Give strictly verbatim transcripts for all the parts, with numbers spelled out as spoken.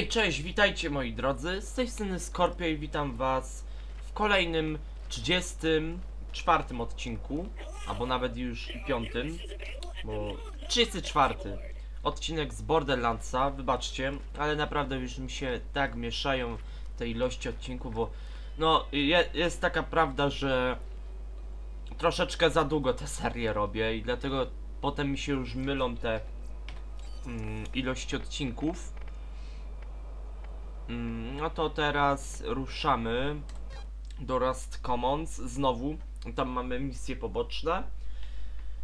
Hej, cześć, witajcie moi drodzy, z tej strony Skorpio i witam was w kolejnym trzydziestym czwartym odcinku, albo nawet już i piątym, bo trzydziesty czwarty odcinek z Borderlandsa, wybaczcie, ale naprawdę już mi się tak mieszają te ilości odcinków, bo no je, jest taka prawda, że troszeczkę za długo tę serię robię i dlatego potem mi się już mylą te mm, ilości odcinków. No to teraz ruszamy do Rust Commons znowu, tam mamy misje poboczne.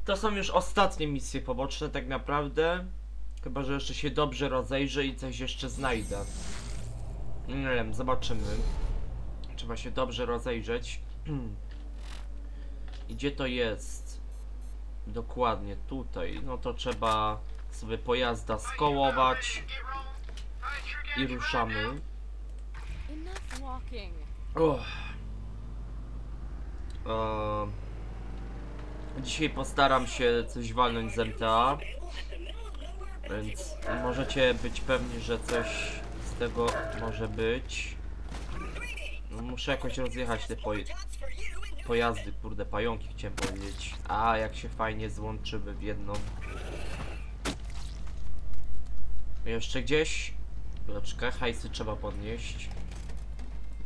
To są już ostatnie misje poboczne tak naprawdę. Chyba, że jeszcze się dobrze rozejrzę i coś jeszcze znajdę. Nie wiem, zobaczymy. Trzeba się dobrze rozejrzeć. Gdzie to jest? Dokładnie tutaj. No to trzeba sobie pojazda skołować. I ruszamy. Uff. Eee, dzisiaj postaram się coś walnąć z M T A, więc możecie być pewni, że coś z tego może być. No, muszę jakoś rozjechać te poj pojazdy, kurde, pająki chciałem powiedzieć. A, jak się fajnie złączyły w jedną. Jeszcze gdzieś? Chwileczkę, hajsy trzeba podnieść.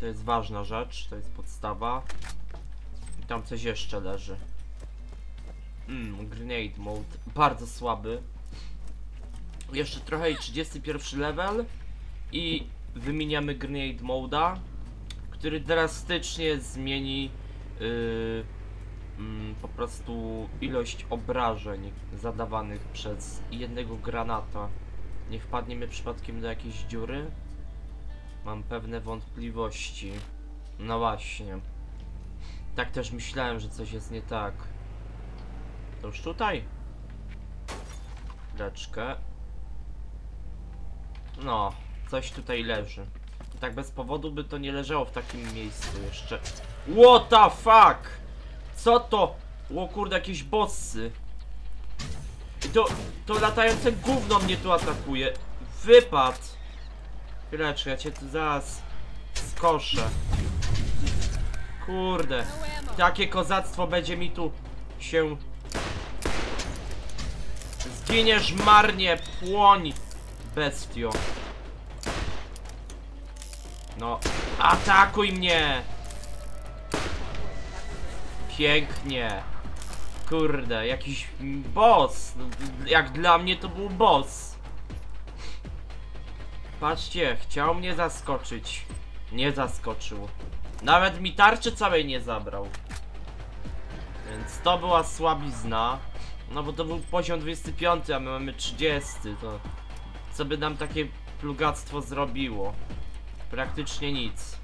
To jest ważna rzecz, to jest podstawa. I tam coś jeszcze leży. Mmm, grenade mode, bardzo słaby. Jeszcze trochę i trzydziesty pierwszy level. I wymieniamy grenade mode'a, który drastycznie zmieni yy, yy, po prostu ilość obrażeń zadawanych przez jednego granata. Nie wpadniemy przypadkiem do jakiejś dziury? Mam pewne wątpliwości. No właśnie. Tak też myślałem, że coś jest nie tak. To już tutaj. Deczkę. No, coś tutaj leży. Tak bez powodu by to nie leżało w takim miejscu jeszcze. What the fuck? Co to? O kurde, jakieś bossy. To, to latające gówno mnie tu atakuje. Wypad. Chwileczkę, ja cię tu zaraz skoszę. Kurde. Takie kozactwo będzie mi tu się... Zginiesz marnie, płoń, bestio. No, atakuj mnie. Pięknie. Kurde, jakiś boss. Jak dla mnie to był boss. Patrzcie, chciał mnie zaskoczyć. Nie zaskoczył. Nawet mi tarczy całej nie zabrał. Więc to była słabizna. No bo to był poziom dwudziesty piąty, a my mamy trzydziesty. To co by nam takie plugactwo zrobiło? Praktycznie nic.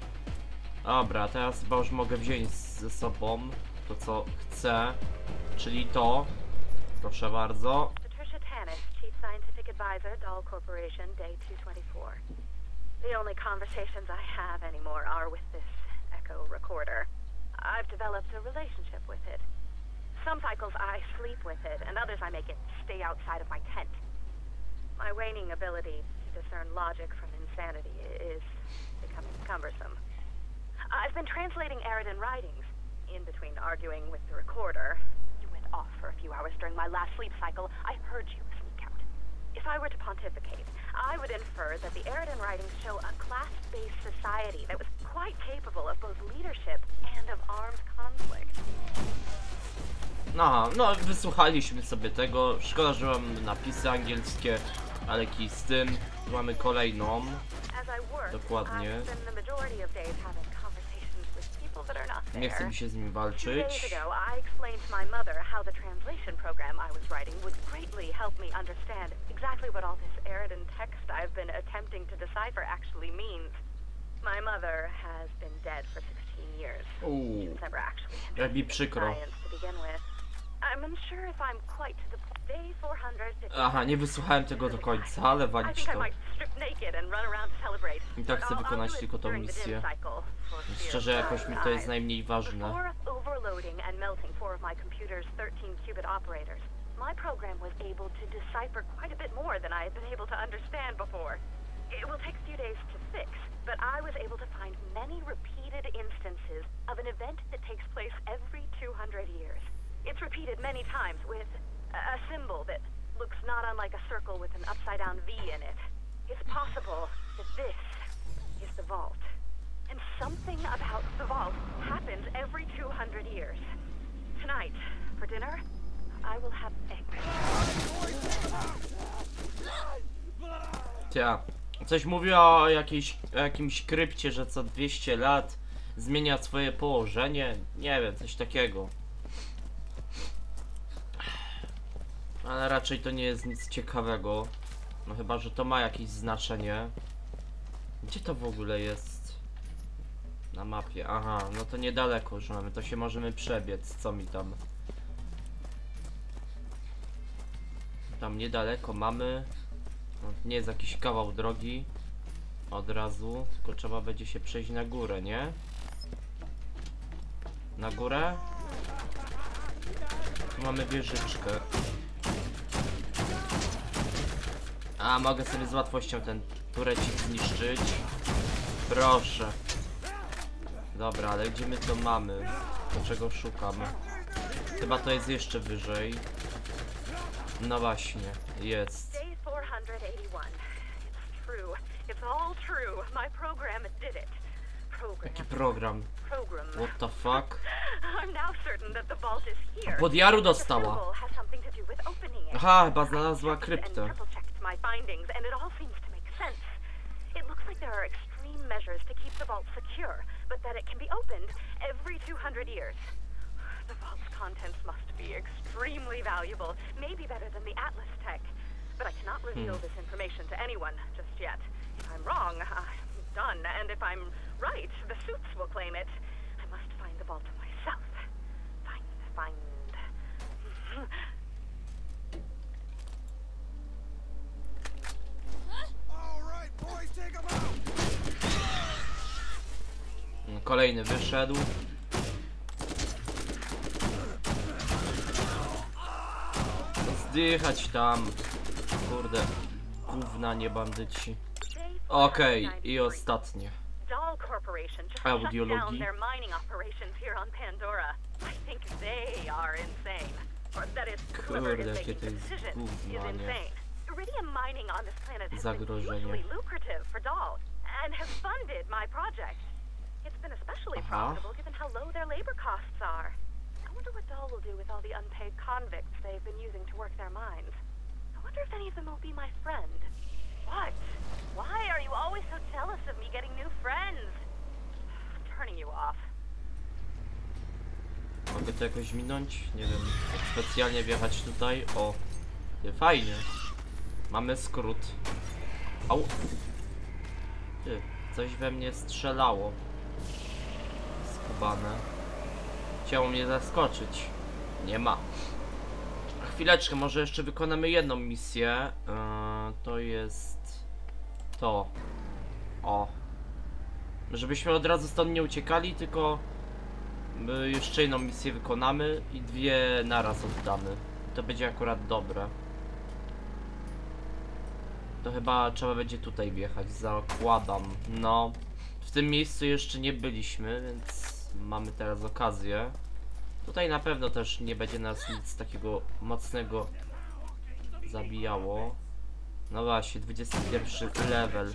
Dobra, teraz chyba już mogę wziąć ze sobą to, co chcę. Czyli to, proszę bardzo. Patricia Tannis, Chief Scientific Advisor, Dahl Corporation, Day dwieście dwadzieścia cztery. The only conversations I have anymore are with this echo recorder. I've developed a relationship with it. Some cycles I sleep with it, and others I make it stay outside of my tent. My waning ability to discern logic from insanity is becoming cumbersome. I've been translating Eridian writings in between arguing with the recorder. Off for a few hours during my last sleep cycle, I heard you sneak out. If I were to pontificate, I would infer that the Eridian writings show a class-based society that was quite capable of both leadership and of armed conflict. Aha, no wysłuchaliśmy sobie tego. Szkoda, że mam napisy angielskie, ale kij z tym. Mamy kolejną. Dokładnie. Nie chcę mi się z nim walczyć. Uuu, jak mi przykro. Aha, nie wysłuchałem tego do końca, ale walić to. I tak chcę wykonać tylko tą misję. Szczerze, jakoś mi to jest najmniej ważne. It will take a few days to fix, but I was able to find many repeated instances of an event that takes place every two hundred years. It's repeated many times with a symbol that looks not unlike a circle with an upside-down V in it. It's possible that this is the vault. And something about the vault happens every two hundred years. Tonight, for dinner, I will have eggs. Tia, coś mówi o jakiejś, jakimś krypcie, że co dwieście lat zmienia swoje położenie. Nie wiem, coś takiego. Ale raczej to nie jest nic ciekawego. No chyba, że to ma jakieś znaczenie. Gdzie to w ogóle jest? Na mapie. Aha, no to niedaleko już mamy. To się możemy przebiec. Co mi tam? Tam niedaleko mamy. No, nie jest jakiś kawał drogi. Od razu. Tylko trzeba będzie się przejść na górę, nie? Na górę? Tu mamy wieżyczkę. A, mogę sobie z łatwością ten turecik zniszczyć. Proszę. Dobra, ale gdzie my to mamy? Do czego szukam? Chyba to jest jeszcze wyżej. No właśnie, jest. Jaki program? What the fuck? Pod jaru dostała. Aha, chyba znalazła kryptę. My findings, and it all seems to make sense. It looks like there are extreme measures to keep the vault secure, but that it can be opened every two hundred years. The vault's contents must be extremely valuable, maybe better than the Atlas tech. But I cannot reveal hmm. this information to anyone just yet. If I'm wrong, I'm done, and if I'm right, the suits will claim it. I must find the vault myself. Find, find. Kolejny wyszedł. Zdychać tam. Kurde, gówna nie bandyci. Okej, okay, i ostatnie. Dahl Corporation just shut down their mining operations here on Pandora. I think they are insane. That is, whoever is making the decision is insane. Iridium mining on this planet has been hugely lucrative for Dahl and has funded my project. It's been especially profitable given how low their labor costs are. I wonder what Dahl will do with all the unpaid convicts they've been using to work their mines. I wonder if any of them will be my friend. What? Why are you always so jealous of me getting new friends? I'm turning you off. Mogę to jakoś minąć? Nie wiem. Specjalnie wjechać tutaj? O, fajnie. Mamy skrót. Au. Ty, coś we mnie strzelało. Skubane. Chciało mnie zaskoczyć. Nie ma. Chwileczkę, może jeszcze wykonamy jedną misję. Yy, to jest... To. O. Żebyśmy od razu stąd nie uciekali, tylko... My jeszcze jedną misję wykonamy i dwie naraz oddamy. To będzie akurat dobre. To chyba trzeba będzie tutaj wjechać, zakładam. No, w tym miejscu jeszcze nie byliśmy, więc mamy teraz okazję. Tutaj na pewno też nie będzie nas nic takiego mocnego zabijało. No właśnie, dwudziesty pierwszy level.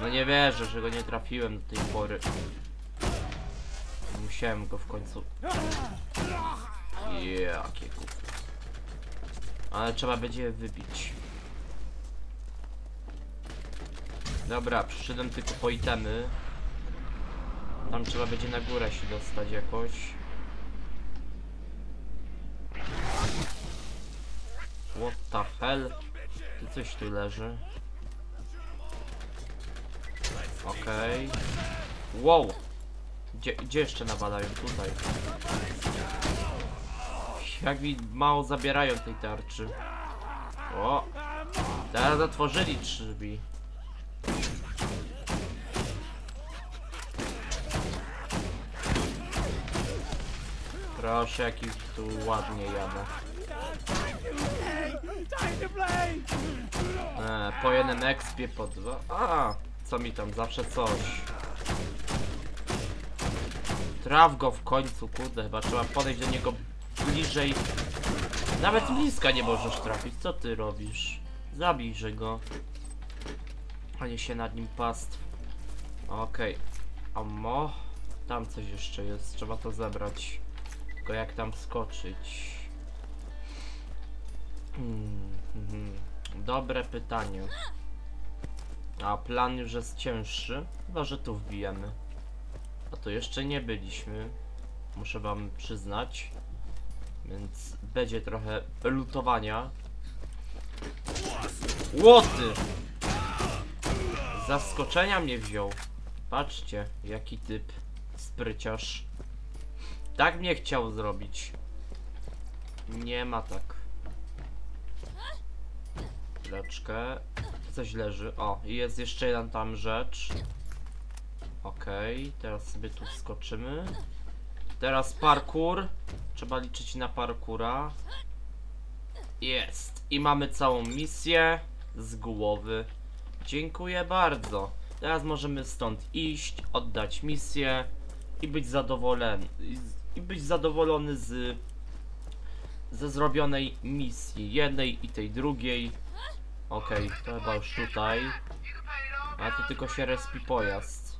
No nie wierzę, że go nie trafiłem do tej pory. Musiałem go w końcu. Jakie kupy. Ale trzeba będzie je wybić. Dobra, przyszedłem tylko po itemy. Tam trzeba będzie na górę się dostać jakoś. What the hell? Ty coś tu leży. Okej. Okay. Wow! Gdzie, gdzie jeszcze nawalają? Tutaj. Jak mi mało zabierają tej tarczy. O! Teraz otworzyli drzwi. Proszę, jaki tu ładnie jadę. E, po jeden expie, po dwa. A, co mi tam, zawsze coś. Traf go w końcu, kurde, chyba trzeba podejść do niego bliżej. Nawet bliska nie możesz trafić, co ty robisz? Zabijże go. A nie się nad nim pastw. Okej. Okay. Ammo. Tam coś jeszcze jest, trzeba to zebrać. Tylko jak tam skoczyć? Hmm. Dobre pytanie. A plan już jest cięższy. Chyba, że tu wbijemy. A to jeszcze nie byliśmy. Muszę wam przyznać. Więc będzie trochę lutowania. Łoty! Zaskoczenia mnie wziął. Patrzcie, jaki typ spryciarz. Tak mnie chciał zrobić. Nie ma tak. Leczkę. Coś leży. O, i jest jeszcze jedna tam rzecz. Okej, okay, teraz sobie tu wskoczymy. Teraz parkour. Trzeba liczyć na parkoura. Jest. I mamy całą misję z głowy. Dziękuję bardzo. Teraz możemy stąd iść, oddać misję i być zadowolony. I być zadowolony z ze zrobionej misji. Jednej i tej drugiej. Okej, okay, to chyba już tutaj. A tu tylko się respi pojazd.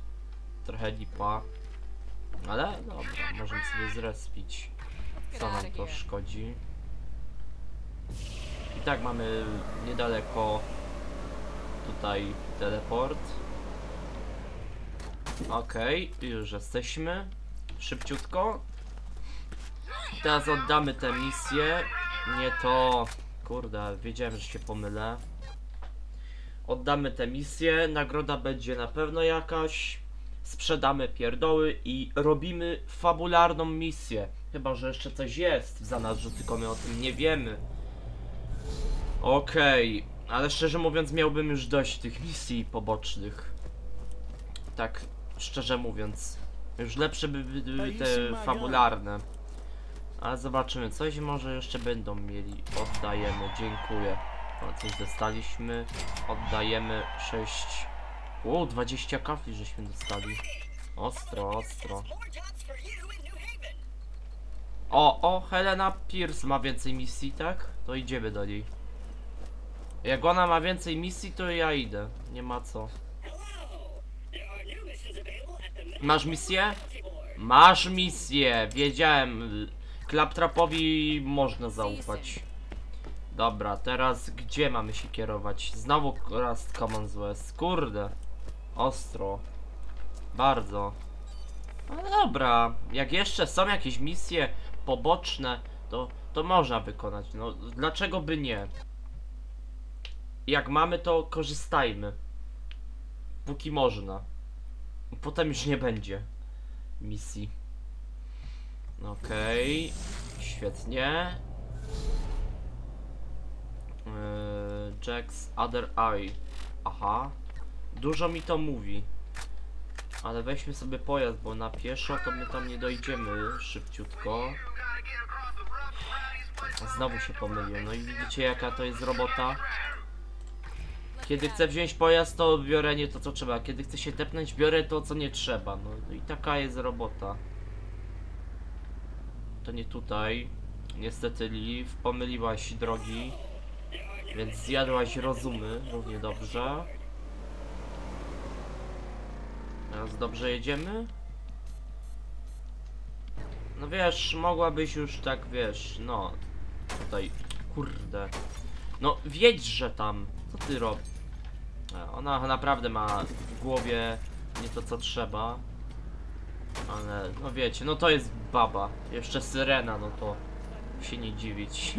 Trochę lipa. Ale dobra, możemy sobie zrespić. Co nam to szkodzi? I tak mamy niedaleko tutaj teleport. Okej, okay, już jesteśmy. Szybciutko. Teraz oddamy tę misję. Nie to... Kurde, wiedziałem, że się pomylę. Oddamy tę misję. Nagroda będzie na pewno jakaś. Sprzedamy pierdoły i robimy fabularną misję. Chyba, że jeszcze coś jest w zanadrzu, tylko my o tym nie wiemy. Okej, okay. Ale szczerze mówiąc miałbym już dość tych misji pobocznych. Tak, szczerze mówiąc. Już lepsze by były te fabularne. Ale zobaczymy, coś może jeszcze będą mieli. Oddajemy, dziękuję. O, coś dostaliśmy. Oddajemy sześć... Wow, dwadzieścia kafli żeśmy dostali. Ostro, ostro. O, o, Helena Pierce ma więcej misji, tak? To idziemy do niej. Jak ona ma więcej misji, to ja idę. Nie ma co. Masz misję? Masz misję! Wiedziałem. Claptrapowi można zaufać. Dobra, teraz gdzie mamy się kierować? Znowu Rust Commons West. Kurde. Ostro. Bardzo. No dobra, jak jeszcze są jakieś misje poboczne, to, to można wykonać. No, dlaczego by nie? Jak mamy, to korzystajmy. Póki można. Potem już nie będzie misji. Okej. Okay. Świetnie. Yy, Jack's Other Eye. Aha. Dużo mi to mówi. Ale weźmy sobie pojazd, bo na pieszo to my tam nie dojdziemy szybciutko. Znowu się pomyliłem. No i widzicie, jaka to jest robota. Kiedy chcę wziąć pojazd, to biorę nie to, co trzeba. Kiedy chcę się tepnąć, biorę to, co nie trzeba. No, no i taka jest robota. To nie tutaj. Niestety Liv pomyliłaś drogi. Więc zjadłaś rozumy, równie dobrze. Teraz dobrze jedziemy? No wiesz, mogłabyś już tak, wiesz, no... Tutaj, kurde. No wiedz, że tam, co ty robisz? Ona naprawdę ma w głowie nie to, co trzeba. Ale, no wiecie, no to jest baba. Jeszcze syrena, no to się nie dziwić.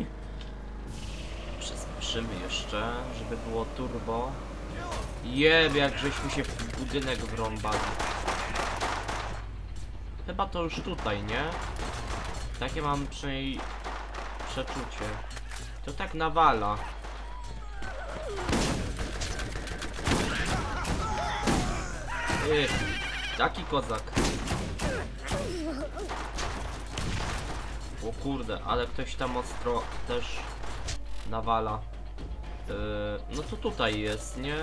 Przyspieszymy jeszcze, żeby było turbo. Jeb, jak żeśmy się w budynek wrąbali. Chyba to już tutaj, nie? Takie mam przynajmniej przeczucie. To tak nawala. Ej, taki kozak. O kurde, ale ktoś tam ostro też nawala. Yy, no to tutaj jest, nie?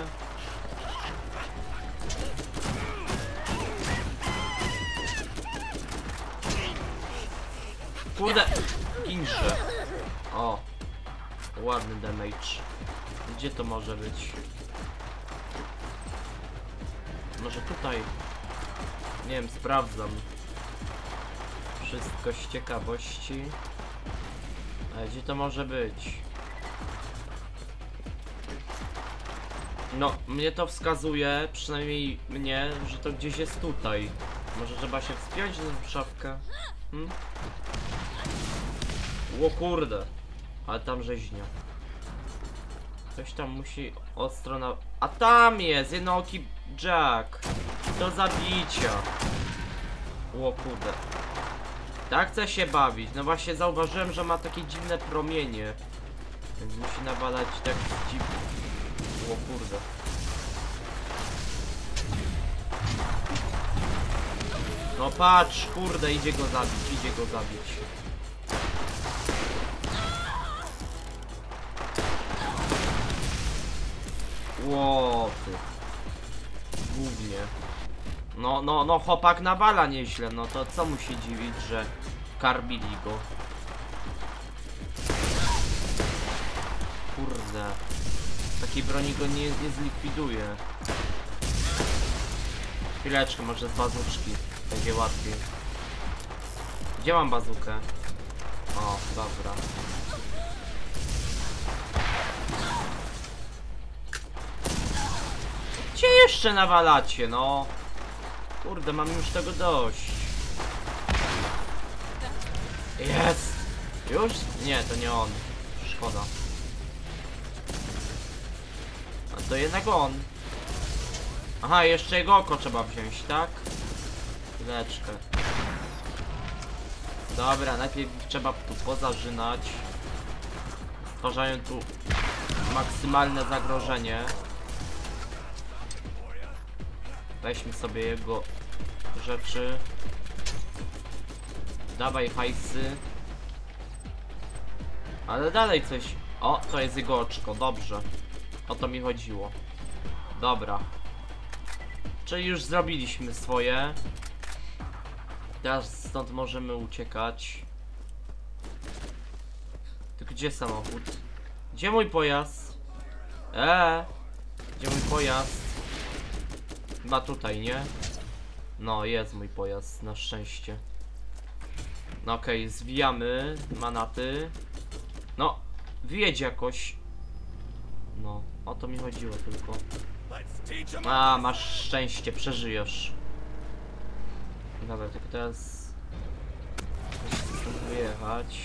Kurde, ginże. O, ładny damage. Gdzie to może być? Może tutaj? Nie wiem, sprawdzam. Wszystko z ciekawości. A gdzie to może być? No, mnie to wskazuje, przynajmniej mnie, że to gdzieś jest tutaj. Może trzeba się wspiąć na szafkę? Hmm? O kurde, ale tam rzeźnia. Ktoś tam musi ostro na... A tam jest jednooki Jack. Do zabicia. O kurde. Tak chce się bawić. No właśnie zauważyłem, że ma takie dziwne promienie. Więc musi nawalać tak dziwnie. O kurde. No patrz, kurde, idzie go zabić, idzie go zabić. Ło, ty. Głównie. No, no, no, chłopak nawala nieźle, no to co mu się dziwić, że karmili go. Kurde. Takiej broni go nie, nie zlikwiduje. Chwileczkę, może z bazuczki będzie łatwiej. Gdzie mam bazukę? O, dobra. Gdzie jeszcze nawalacie, no? Kurde, mam już tego dość. Jest! Już? Nie, to nie on. Szkoda. A to jednak on. Aha, jeszcze jego oko trzeba wziąć, tak? Chwileczkę. Dobra, najpierw trzeba tu pozażynać. Stwarzają tu maksymalne zagrożenie. Weźmy sobie jego rzeczy. Dawaj hajsy. Ale dalej coś. O, to jest jego oczko, dobrze. O to mi chodziło. Dobra. Czyli już zrobiliśmy swoje. Teraz stąd możemy uciekać. To gdzie samochód? Gdzie mój pojazd? Eee, gdzie mój pojazd? Chyba tutaj, nie? No, jest mój pojazd, na szczęście. No okej, okay, zwijamy manaty. No, wyjedź jakoś. No, o to mi chodziło tylko. A, masz szczęście, przeżyjesz. Dobra, tylko teraz... Muszę stąd wyjechać.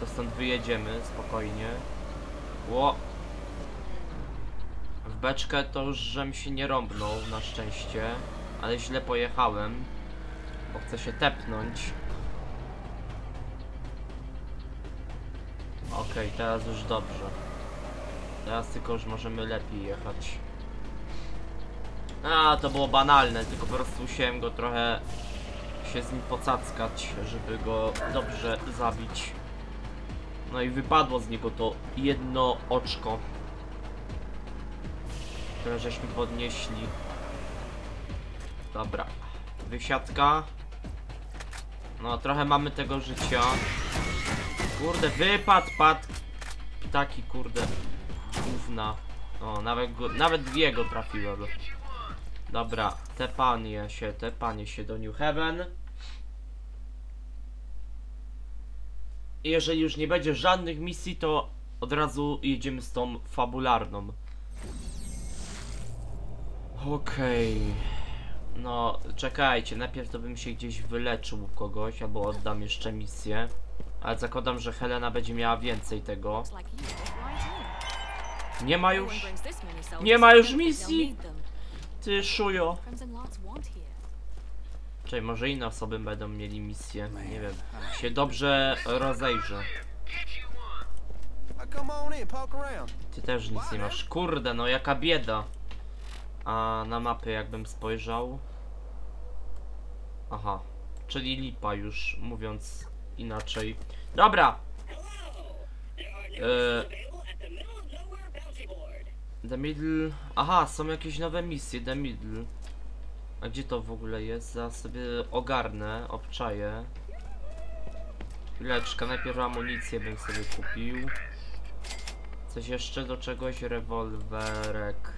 To stąd wyjedziemy, spokojnie. Ło! W beczkę to już żem się nie rąbnął, na szczęście. Ale źle pojechałem. Bo chcę się tepnąć. Okej, okay, teraz już dobrze. Teraz tylko już możemy lepiej jechać. A, to było banalne, tylko po prostu musiałem go trochę... się z nim pocackać, żeby go dobrze zabić. No i wypadło z niego to jedno oczko, które żeśmy podnieśli. Dobra. Wysiadka. No, trochę mamy tego życia. Kurde, wypad, pad. Ptaki, kurde. Gówna. O, nawet, nawet w jego trafiłem. Dobra, te panie się, te panie się do New Heaven. I jeżeli już nie będzie żadnych misji, to od razu jedziemy z tą fabularną. Okej. Okay. No, czekajcie, najpierw to bym się gdzieś wyleczył kogoś, albo oddam jeszcze misję. Ale zakładam, że Helena będzie miała więcej tego. Nie ma już... Nie ma już misji! Ty szujo. Czyli może inne osoby będą mieli misję, nie wiem. Się dobrze rozejrzę. Ty też nic nie masz. Kurde, no jaka bieda. A na mapę jakbym spojrzał. Aha, czyli lipa już, mówiąc inaczej. Dobra. E... The Middle... Aha, są jakieś nowe misje, The Middle. A gdzie to w ogóle jest? Zaraz sobie ogarnę, obczaję. Chwileczkę, najpierw amunicję bym sobie kupił. Coś jeszcze do czegoś? Rewolwerek.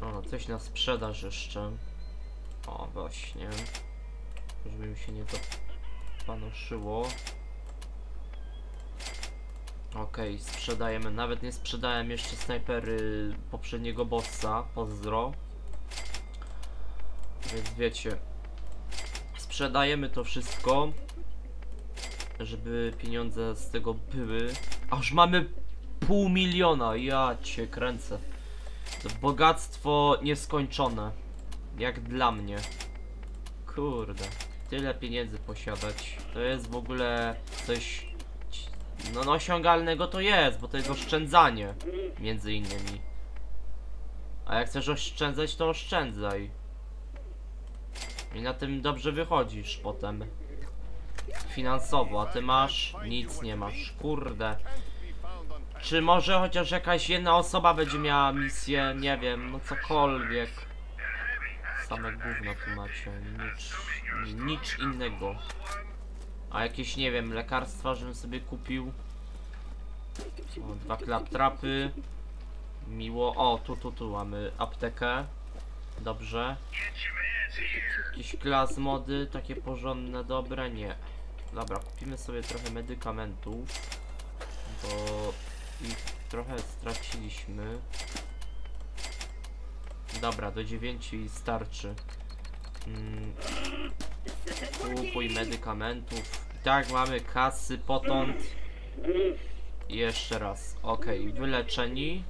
O, coś na sprzedaż jeszcze. O, właśnie. Żeby mi się nie dopanoszyło. Okej, okay, sprzedajemy. Nawet nie sprzedałem jeszcze snajpery poprzedniego bossa. Pozdro. Więc wiecie. Sprzedajemy to wszystko. Żeby pieniądze z tego były. Aż mamy pół miliona. Ja cię kręcę. To bogactwo nieskończone. Jak dla mnie. Kurde. Tyle pieniędzy posiadać. To jest w ogóle coś... No, no osiągalnego to jest, bo to jest oszczędzanie, między innymi. A jak chcesz oszczędzać, to oszczędzaj. I na tym dobrze wychodzisz potem. Finansowo, a ty masz? Nic nie masz, kurde. Czy może chociaż jakaś jedna osoba będzie miała misję, nie wiem, no cokolwiek. Same gówno tu macie, nic, nic innego. A jakieś, nie wiem, lekarstwa, żebym sobie kupił. O, dwa klaptrapy. Miło. O, tu, tu, tu mamy aptekę. Dobrze. Jakieś klazmody, takie porządne, dobre? Nie. Dobra, kupimy sobie trochę medykamentów. Bo ich trochę straciliśmy. Dobra, do dziewięciu starczy. Mm. Kupuj medykamentów. Tak, mamy kasy potąd. I jeszcze raz. Okej, okay. Wyleczeni.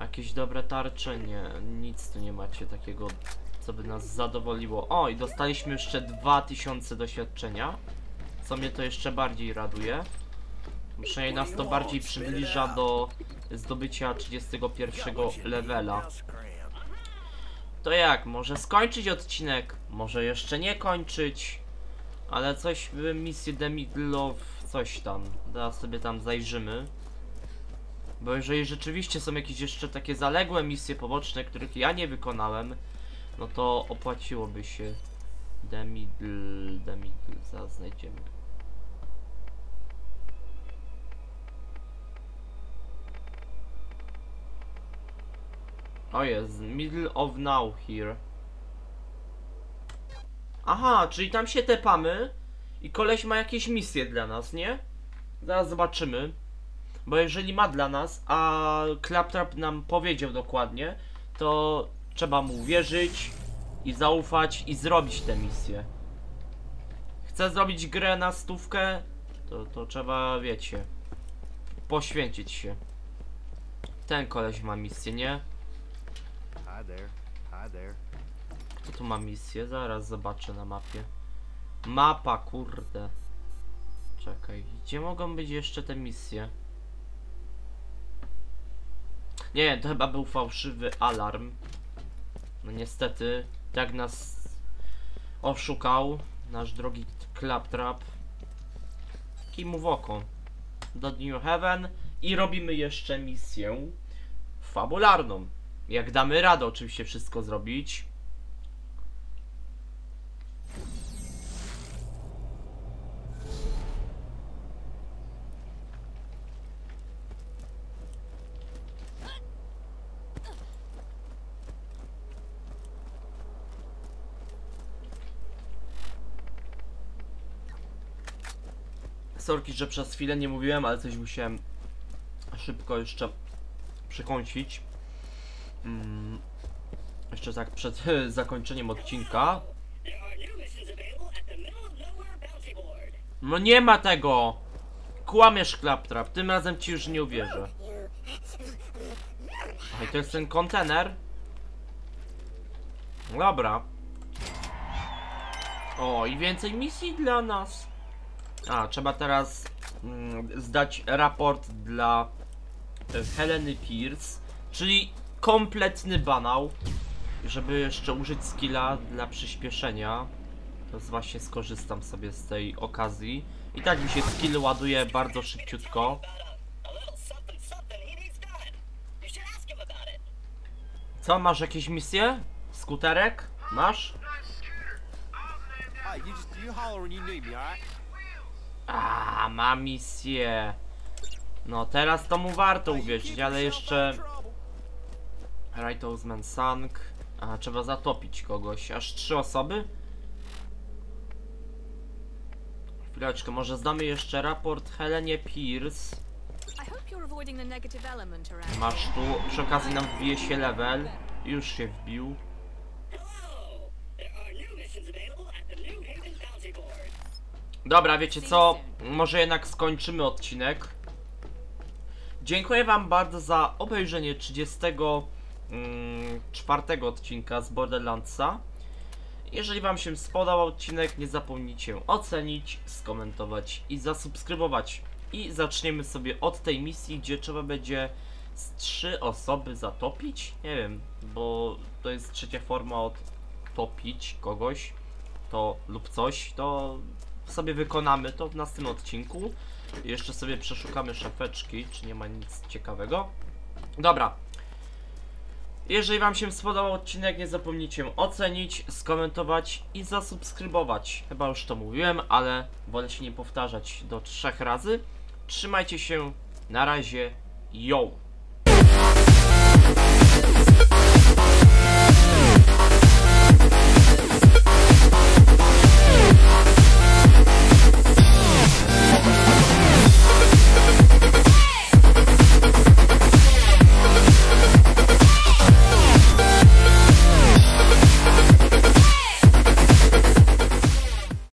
Jakieś dobre tarcze? Nie, nic tu nie macie takiego, co by nas zadowoliło. O, i dostaliśmy jeszcze dwa tysiące doświadczenia. Co mnie to jeszcze bardziej raduje. Przynajmniej nas to bardziej przybliża do zdobycia trzydziestego pierwszego levela. To jak? Może skończyć odcinek? Może jeszcze nie kończyć? Ale coś w misji The Middle of coś tam. Teraz sobie tam zajrzymy. Bo jeżeli rzeczywiście są jakieś jeszcze takie zaległe misje poboczne, których ja nie wykonałem, no to opłaciłoby się. The Middle... The Middle... Zaraz znajdziemy. O jest, Middle of Now here. Aha, czyli tam się tepamy i koleś ma jakieś misje dla nas, nie? Zaraz zobaczymy. Bo jeżeli ma dla nas, a Claptrap nam powiedział dokładnie, to trzeba mu wierzyć i zaufać i zrobić tę misję. Chce zrobić grę na stówkę, to, to trzeba, wiecie, poświęcić się. Ten koleś ma misję, nie? Kto tu ma misję? Zaraz zobaczę na mapie. Mapa, kurde. Czekaj, gdzie mogą być jeszcze te misje? Nie, to chyba był fałszywy alarm. No niestety, tak nas oszukał nasz drogi Claptrap. Kimu w oko. Do New Heaven i robimy jeszcze misję fabularną. Jak damy radę oczywiście wszystko zrobić. Sorki, że przez chwilę nie mówiłem, ale coś musiałem szybko jeszcze przekąsić. Hmm. Jeszcze tak przed zakończeniem odcinka. No nie ma tego! Kłamiesz, Claptrap, tym razem ci już nie uwierzę. A i to jest ten kontener. Dobra. O, i więcej misji dla nas. A, trzeba teraz mm, zdać raport dla y, Heleny Pierce. Czyli kompletny banał, żeby jeszcze użyć skilla dla przyspieszenia. Teraz właśnie skorzystam sobie z tej okazji. I tak mi się skill ładuje bardzo szybciutko. Co, masz jakieś misje? Skuterek? Masz? A, ma misję. No teraz to mu warto uwierzyć, ale jeszcze... Rightowsman sunk. A, trzeba zatopić kogoś. Aż trzy osoby? Chwileczkę, może zdamy jeszcze raport Helenie Pierce. Masz tu, przy okazji nam wbije się level. Już się wbił. Dobra, wiecie co? Może jednak skończymy odcinek. Dziękuję wam bardzo za obejrzenie trzydziestego czwartego odcinka z Borderlandsa. Jeżeli wam się spodobał odcinek, nie zapomnijcie ocenić, skomentować i zasubskrybować. I zaczniemy sobie od tej misji, gdzie trzeba będzie z trzy osoby zatopić. Nie wiem, bo to jest trzecia forma od topić kogoś to lub coś. To sobie wykonamy to w następnym odcinku. Jeszcze sobie przeszukamy szafeczki, czy nie ma nic ciekawego. Dobra. Jeżeli wam się spodobał odcinek, nie zapomnijcie ocenić, skomentować i zasubskrybować. Chyba już to mówiłem, ale wolę się nie powtarzać do trzech razy. Trzymajcie się, na razie, yo!